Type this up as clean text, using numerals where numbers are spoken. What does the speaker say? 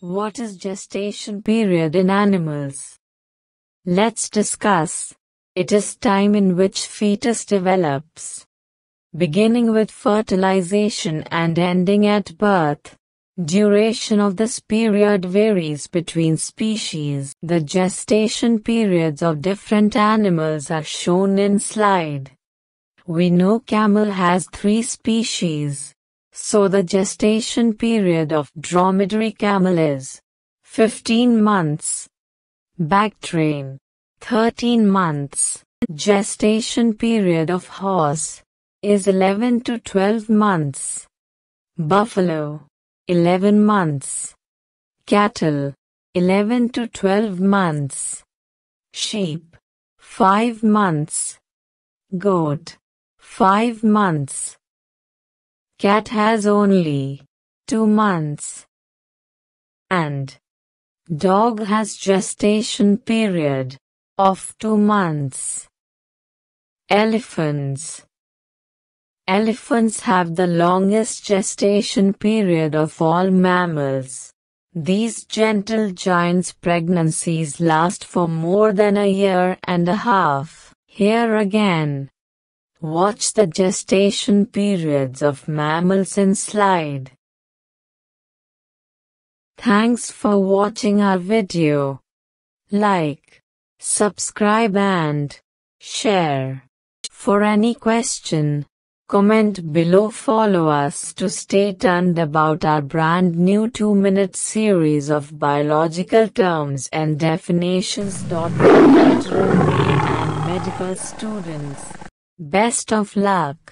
What is gestation period in animals? Let's discuss. It is time in which fetus develops, beginning with fertilization and ending at birth. Duration of this period varies between species. The gestation periods of different animals are shown in slide. We know camel has 3 species, so the gestation period of dromedary camel is 15 months. Bactrian, 13 months. Gestation period of horse is 11 to 12 months. Buffalo, 11 months. Cattle, 11 to 12 months. Sheep, 5 months. Goat, 5 months. Cat has only 2 months. And dog has gestation period of 2 months. Elephants have the longest gestation period of all mammals. These gentle giants' pregnancies last for more than a year and a half. Here again, watch the gestation periods of mammals in slide. Thanks for watching our video. Like, subscribe and share. For any question, comment below. Follow us to stay tuned about our brand new 2-minute series of biological terms and definitions. Medical students, best of luck.